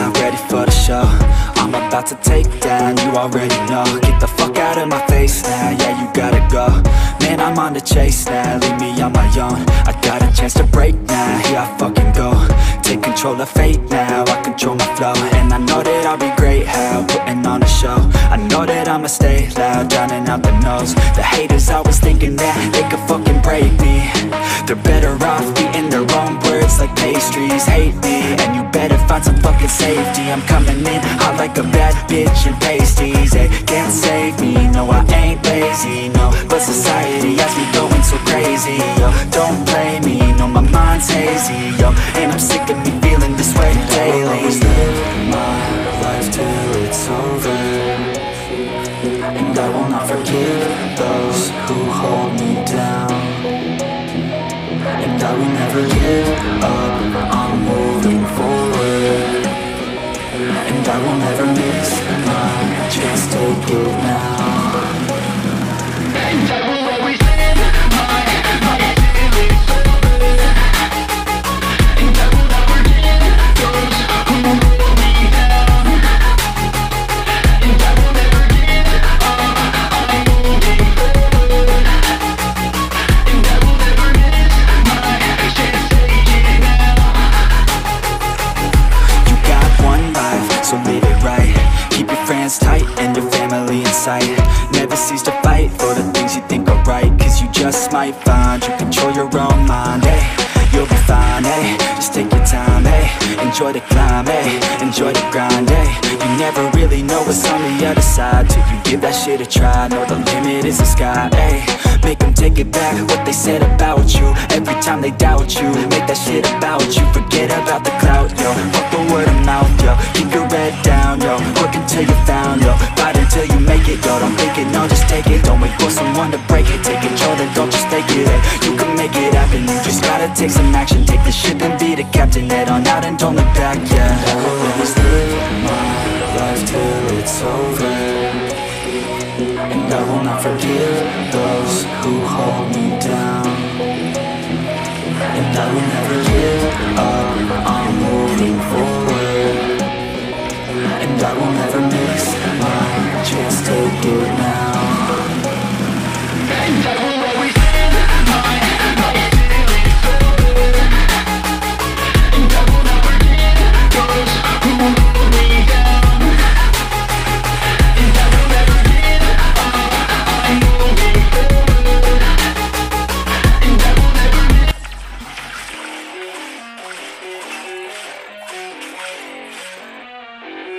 down, ready for the show. I'm about to take down, you already know. Get the fuck out of my face now, yeah, you gotta go. Man, I'm on the chase now, leave me on my own. I got a chance to break now, here I fucking go. Take control of fate now, I control my flow. And I know that I'll be great, how, putting on a show. I know that I'ma stay loud, drowning out the noise. The haters always thinking that they could fucking break me. They're better off eating their own words like pastries. Hate me, and you better find some fucking safety. I'm coming in hot like a bad bitch and pasties. They can't save me, no, I ain't lazy, no. But society has me going so crazy, yo. Don't blame me, no, my mind's hazy, yo. And I'm sick of me feeling this way daily. I'll always live my life till it's over, and I will not forgive those who hold me down. And I will never give up, I'm moving forward, and I will never miss my chance, take it now. And I will always live my life till it's over, and I will not forgive those who hold me down. And I will never give up, I'm moving forward, and I will never miss my chance, take it now. You got one life, so live it right. Keep your friends tight and your family in sight. Never cease to fight for the things you think are right, cause you just might find you control your own mind, ay. You'll be fine, ay. Just take your time, ay. Enjoy the climb, ay. Enjoy the grind, ay. You never really know what's on the other side till you give that shit a try. Know the limit is the sky, ay. Make them take it back, what they said about you. Every time they doubt you, make that shit about you. Forget about the clout, yo. Fuck the word of mouth, yo. Keep your head down, yo. Work until you're found, yo. Fight until you make it, yo. Don't think it, no, just take it. Don't wait for someone to break it. Take control, then don't just take it, ay. You can make it happen, you just gotta take some action. Take the ship and be the captain, head on out and don't look back, yeah. I will always live my life till it's over, and I will not forgive those who hold me down. And I will never give up, I'm moving forward, and I will never miss my chance, take it now. And I will always live my life till it's over, and I will not forgive those who hold me down. And I will never give up, I'm moving forward, and I will never miss.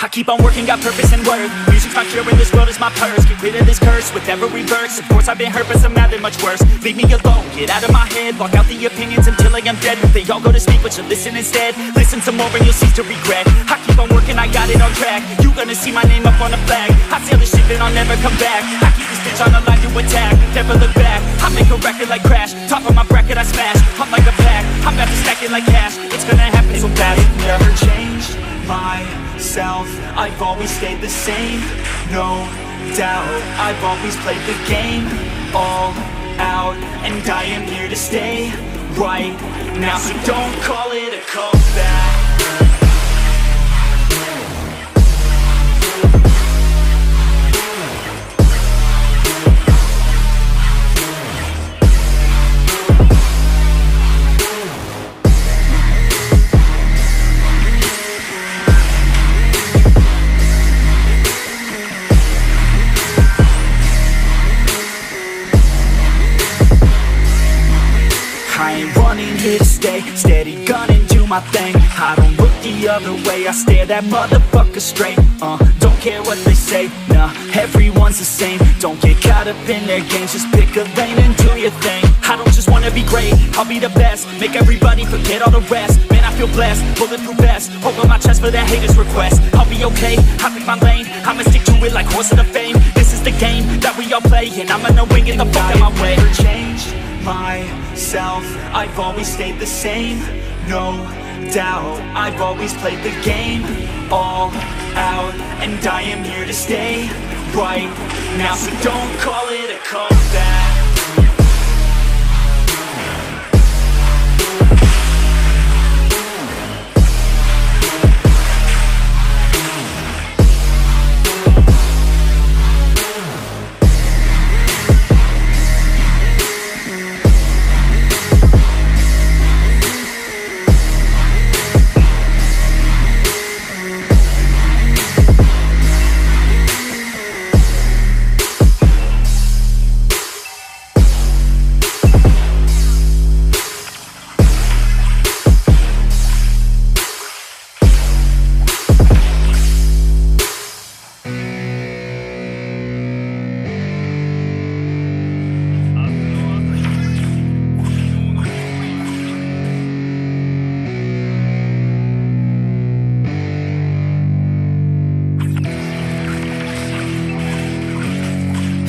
I keep on working, got purpose and worth. Music's my cure and this world is my purse. Get rid of this curse with every verse. Of course I've been hurt, but somehow they're much worse. Leave me alone, get out of my head. Lock out the opinions until I am dead. They all go to speak, but you listen instead. Listen some more and you'll cease to regret. I keep on working, I got it on track. You gonna see my name up on the flag. I sail this ship and I'll never come back. I keep this bitch on the line to attack. Never look back, I make a record like Crash. Top of my bracket I smash, I'm like a pack. I'm about to stack it like cash. It's gonna happen so fast. It never changed myself, I've always stayed the same. No doubt, I've always played the game all out, and I am here to stay right now. So don't call it a comeback. Steady gunning, do my thing. I don't look the other way, I stare that motherfucker straight. Don't care what they say, nah, everyone's the same. Don't get caught up in their games, just pick a lane and do your thing. I don't just wanna be great, I'll be the best. Make everybody forget all the rest. Man, I feel blessed, bulletproof vest. Open my chest for that haters request. I'll be okay, I pick my lane. I'ma stick to it like horse of the fame. This is the game that we all play, and I'm gonna win it the fuck out my way. Never changed myself, I've always stayed the same. No doubt, I've always played the game all out, and I am here to stay right now. So don't call it a comeback.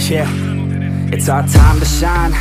Yeah, it's our time to shine.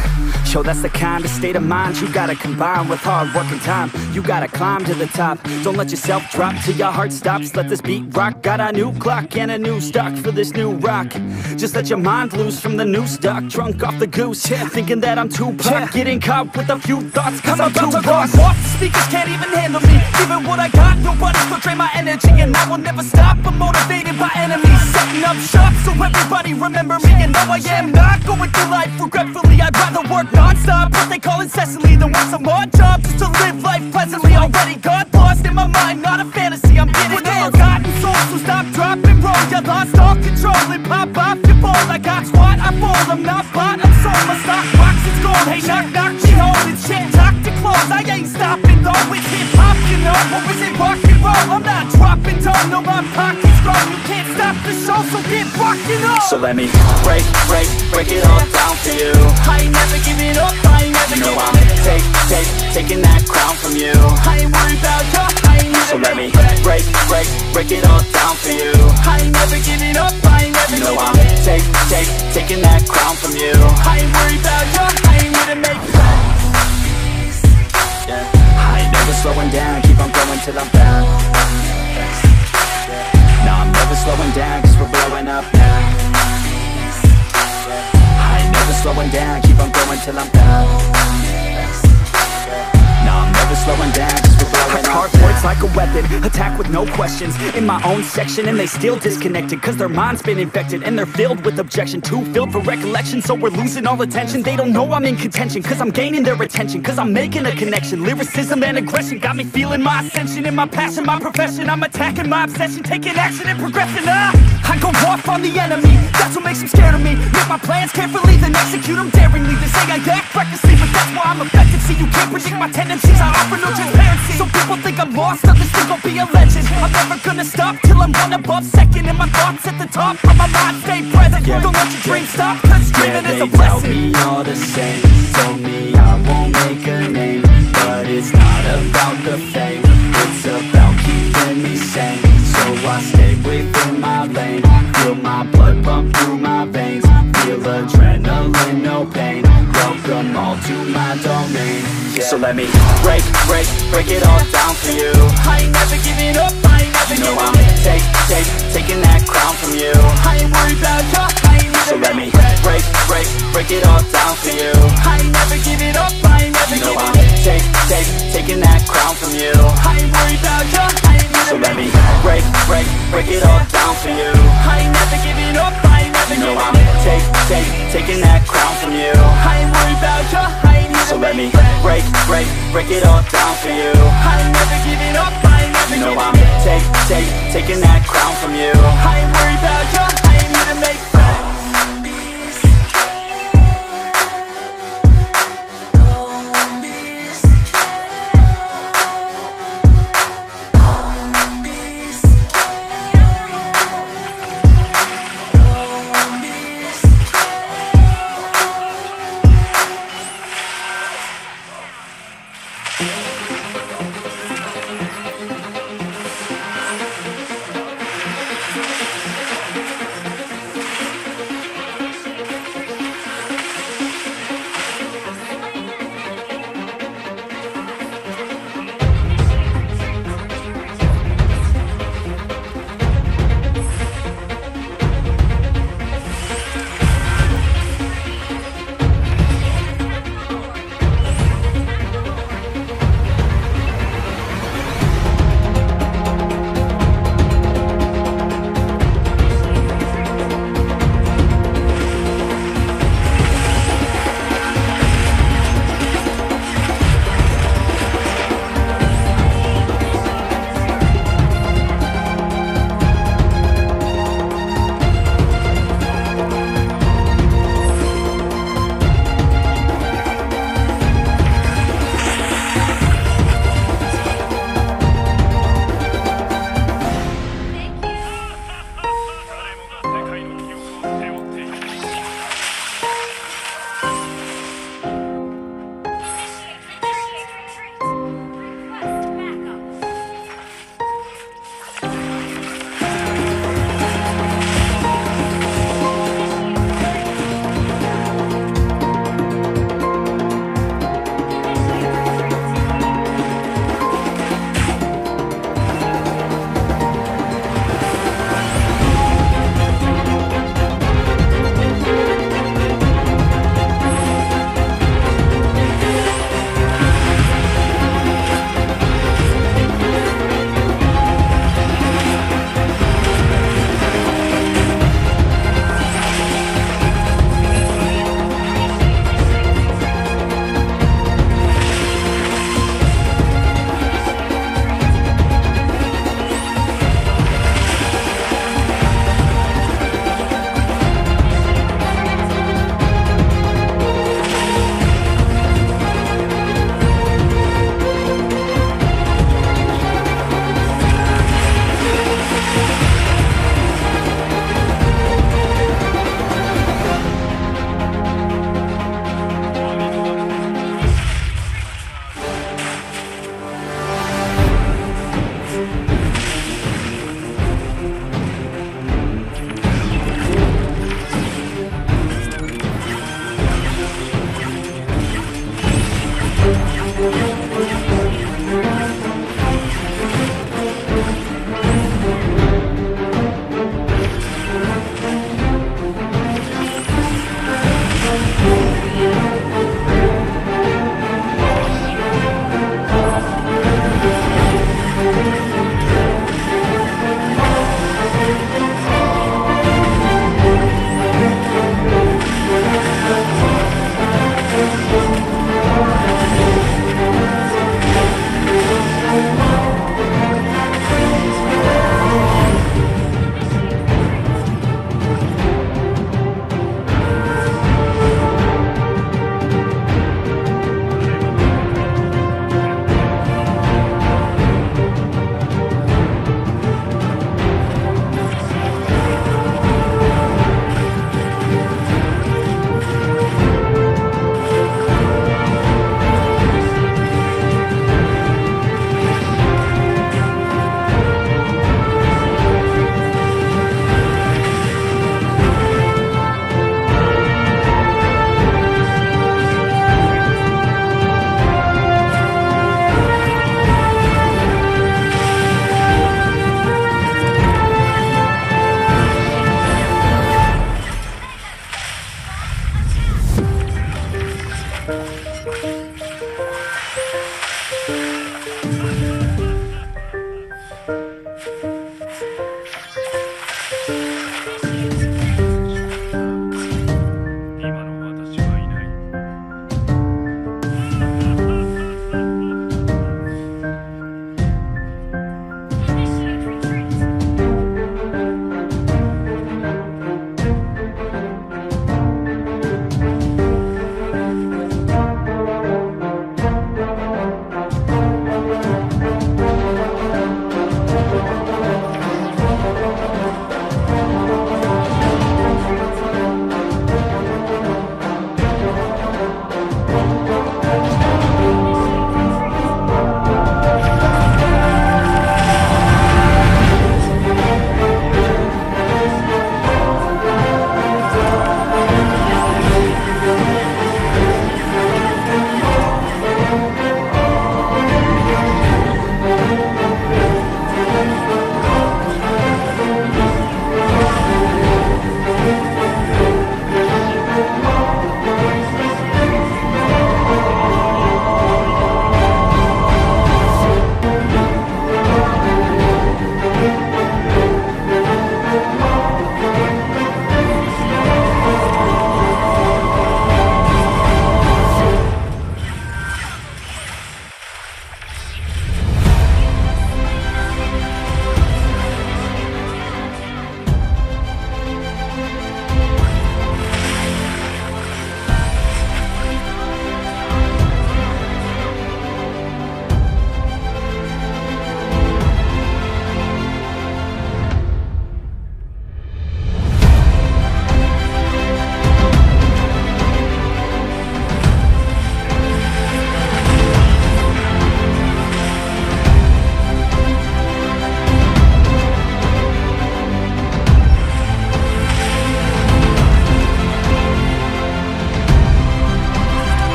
Show that's the kind of state of mind you gotta combine with hard work and time. You gotta climb to the top. Don't let yourself drop till your heart stops. Let this beat rock. Got a new clock and a new stock for this new rock. Just let your mind loose from the new stock. Drunk off the goose, yeah. Thinking that I'm too pop, yeah. Getting caught with a few thoughts, cause I'm too lost. Off the speakers can't even handle me. Even what I got, nobody's gonna drain my energy. And I will never stop, I'm motivated by enemies. Setting up shop so everybody remember me. And though I am not going through life regretfully, I'd rather work non-stop, what they call incessantly, than want some more job just to live life pleasantly. Already got lost in my mind, not a fantasy, I'm getting with a forgotten soul, so stop, drop, and roll. You lost all control and pop off your ball. I got squat, I fall, I'm not bought, I'm sold. My stock box is gold, hey, knock, knock, she holding shit. Talk to close, I ain't stopping though, it's hip-hop, you know. What was it, rock and roll? I'm not dropping down, no, my pocket's grown. You can't stop the show, so get rocking up. So let me break it all down for you. I ain't never giving up, I ain't never, you know, I'm taking that crown from you. I ain't worried about you, I ain't never. So let me break it all down for you. I ain't never giving up, I ain't never, you know, I'm taking that crown from you. I ain't worried about you, I ain't gonna make friends, yeah. I ain't never slowing down, keep on going till I'm down, yeah. Nah, I'm never slowing down, cause we're blowing up now. Slowing down, keep on going till I'm down. Nah, I'm never slowing down, cause we're blowing up. Hard words like a weapon, attack with no questions. In my own section, and they still disconnected, cause their mind's been infected, and they're filled with objection. Too filled for recollection, so we're losing all attention. They don't know I'm in contention, cause I'm gaining their attention. Cause I'm making a connection, lyricism and aggression got me feeling my ascension, and my passion, my profession. I'm attacking my obsession, taking action and progressing. I go off on the enemy, that's what makes them scared of me. Make my plans carefully, then execute them daringly. They say I act recklessly, but that's why I'm effective. See, you can't predict my tendencies, I offer no transparency. Some people think I'm lost, others think I'll be a legend. I'm never gonna stop till I'm one above second, and my thoughts at the top of my mind stay present, yeah. Don't let your dreams stop, cause dreaming is a blessing. They tell me all the same, told me I won't make a name, but it's not about the fame, it's about keeping me sane. So I stay within my lane, feel my blood pump through my veins, feel adrenaline, no pain, welcome all to my domain, yeah. So let me break it all down for you. I ain't never giving up, I ain't never, you know, I'm taking that crown from you. I ain't worried about you, I ain't never. So let me break it all down for you. I ain't never giving up, I ain't never, you know, I'm taking that crown from you. I ain't worried about you, I ain't never. So let me break it all down for you. I ain't never giving up, I ain't never, you know, I'm taking that crown from you. I ain't worried about you, I ain't never. So let me break it all down for you.